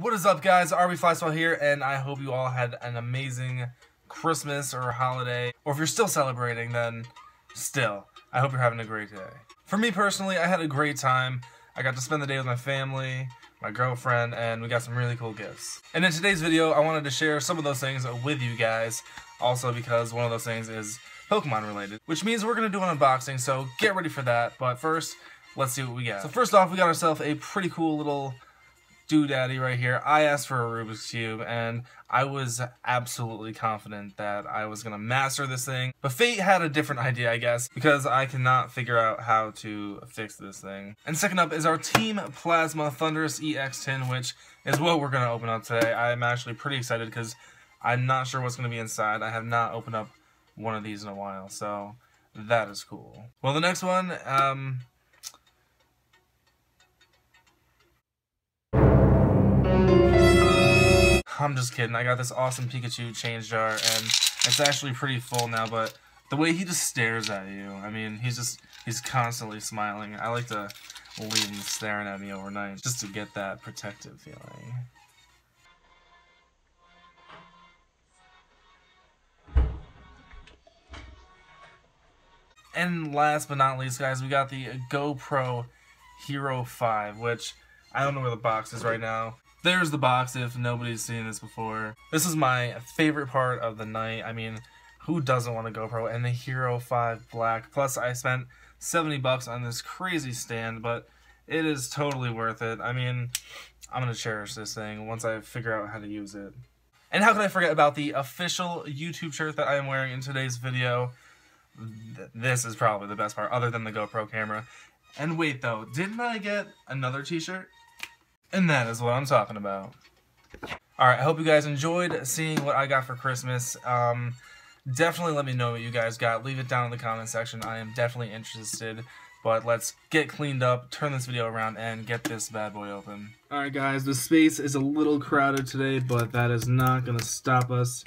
What is up, guys? RBFlyswat here, and I hope you all had an amazing Christmas or holiday. Or if you're still celebrating, then still, I hope you're having a great day. For me personally, I had a great time. I got to spend the day with my family, my girlfriend, and we got some really cool gifts. And in today's video, I wanted to share some of those things with you guys, also because one of those things is Pokemon related, which means we're going to do an unboxing, so get ready for that. But first, let's see what we got. So first off, we got ourselves a pretty cool little doodaddy right here. I asked for a Rubik's Cube, and I was absolutely confident that I was going to master this thing. But fate had a different idea, I guess, because I cannot figure out how to fix this thing. And second up is our Team Plasma Thunderous EX tin, which is what we're going to open up today. I'm actually pretty excited because I'm not sure what's going to be inside. I have not opened up one of these in a while, so that is cool. Well, the next one, I'm just kidding. I got this awesome Pikachu change jar, and it's actually pretty full now, but the way he just stares at you, I mean, he's constantly smiling. I like to leave him staring at me overnight just to get that protective feeling. And last but not least, guys, we got the GoPro Hero 5, which I don't know where the box is right now. There's the box if nobody's seen this before. This is my favorite part of the night. I mean, who doesn't want a GoPro and the Hero 5 Black? Plus, I spent 70 bucks on this crazy stand, but it is totally worth it. I mean, I'm going to cherish this thing once I figure out how to use it. And how can I forget about the official YouTube shirt that I am wearing in today's video? This is probably the best part, other than the GoPro camera. And wait, though, didn't I get another t-shirt? And that is what I'm talking about. Alright, I hope you guys enjoyed seeing what I got for Christmas. Definitely let me know what you guys got. Leave it down in the comment section. I am definitely interested. But let's get cleaned up, turn this video around, and get this bad boy open. Alright guys, the space is a little crowded today, but that is not going to stop us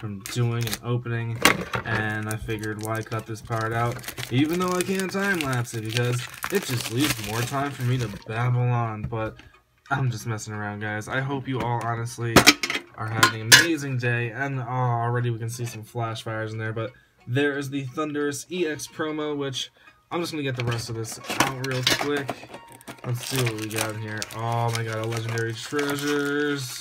from doing an opening. And I figured, why cut this part out, even though I can't time-lapse it, because it just leaves more time for me to babble on. But I'm just messing around, guys. I hope you all honestly are having an amazing day, and already we can see some flash fires in there, but there is the Thundurus EX promo, which I'm just going to get the rest of this out real quick. Let's see what we got in here. Oh my god, a Legendary Treasures.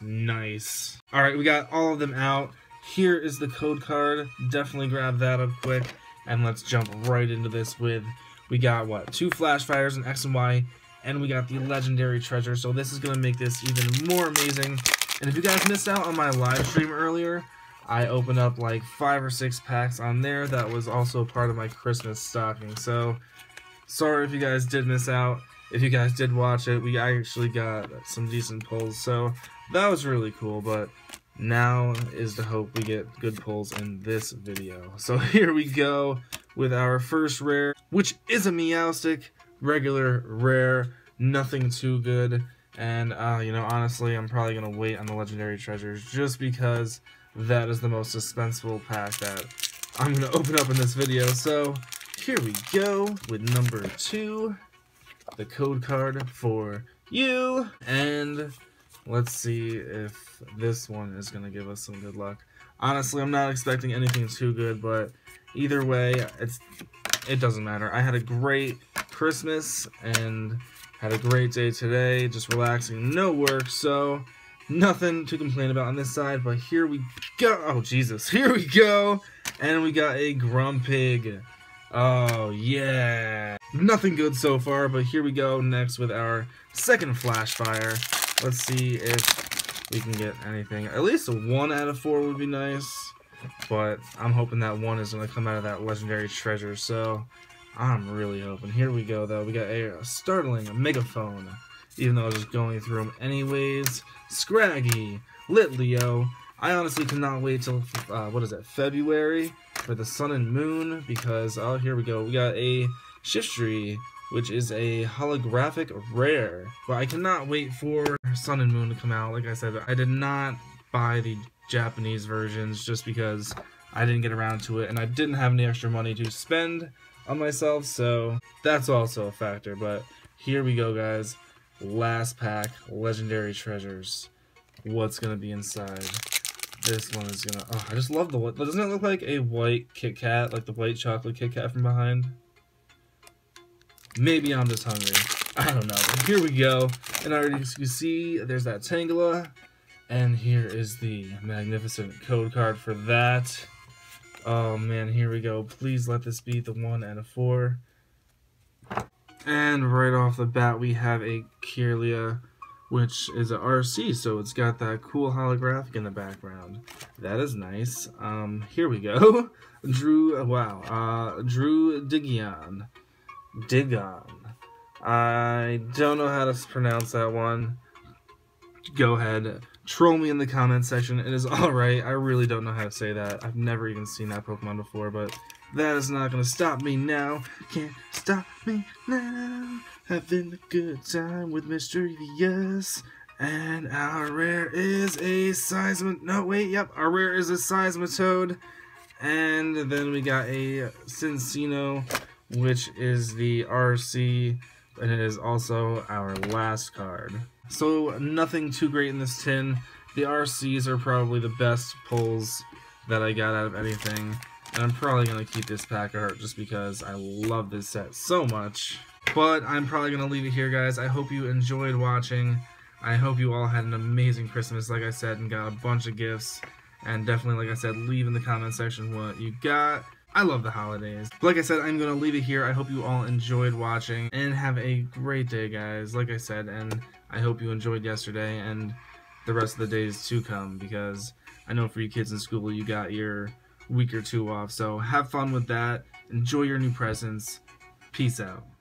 Nice. Alright, we got all of them out. Here is the code card. Definitely grab that up quick, and let's jump right into this with, we got, what, 2 flash fires, an X and Y, and we got the Legendary Treasure, so this is going to make this even more amazing. And if you guys missed out on my live stream earlier, I opened up like 5 or 6 packs on there that was also part of my Christmas stocking. So, sorry if you guys did miss out. If you guys did watch it, we actually got some decent pulls, so that was really cool, but now is the hope we get good pulls in this video. So here we go with our first rare, which is a Meowstic. Regular, rare, nothing too good, and, you know, honestly, I'm probably going to wait on the Legendary Treasures just because that is the most suspenseful pack that I'm going to open up in this video. So, here we go with number 2, the code card for you, and let's see if this one is going to give us some good luck. Honestly, I'm not expecting anything too good, but either way, it doesn't matter. I had a great Christmas and had a great day today, just relaxing, no work, so nothing to complain about on this side. But here we go. Oh Jesus, here we go, and we got a Grumpig. Oh yeah, nothing good so far, but here we go next with our second flash fire. Let's see if we can get anything. At least a 1 out of 4 would be nice, but I'm hoping that 1 is going to come out of that Legendary Treasure, so I'm really hoping. Here we go, though. We got a Startling Megaphone, even though I was just going through them anyways. Scraggy, Litleo. I honestly cannot wait till, what is that, February for the Sun and Moon, because, oh, here we go. We got a Shiftry, which is a holographic rare, but I cannot wait for Sun and Moon to come out. Like I said, I did not buy the Japanese versions just because I didn't get around to it, and I didn't have any extra money to spend on myself, so that's also a factor. But here we go, guys. Last pack, Legendary Treasures. What's gonna be inside? This one is gonna... Oh, I just love the... Doesn't it look like a white Kit Kat? Like the white chocolate Kit Kat from behind? Maybe I'm just hungry. I don't know. Here we go. And already you see there's that Tangela. And here is the magnificent code card for that. Oh man, here we go. Please let this be the 1 and a 4. And right off the bat we have a Kirlia, which is a RC, so it's got that cool holographic in the background. That is nice. Here we go. Drew Digon. I don't know how to pronounce that one. Go ahead. Troll me in the comment section. It is alright. I really don't know how to say that. I've never even seen that Pokemon before, but that is not going to stop me now. Can't stop me now. Having a good time with Mr. Yes. And our rare is a Seismitoad. No, wait, yep. Our rare is a Seismitoad. And then we got a Cincino, which is the RC, and it is also our last card. So nothing too great in this tin. The RCs are probably the best pulls that I got out of anything, and I'm probably going to keep this pack art just because I love this set so much. But I'm probably going to leave it here, guys. I hope you enjoyed watching. I hope you all had an amazing Christmas, like I said, and got a bunch of gifts. And definitely, like I said, leave in the comment section what you got. I love the holidays. But like I said, I'm going to leave it here. I hope you all enjoyed watching, and have a great day, guys. Like I said, and I hope you enjoyed yesterday and the rest of the days to come, because I know for you kids in school, you got your week or two off. So have fun with that. Enjoy your new presents. Peace out.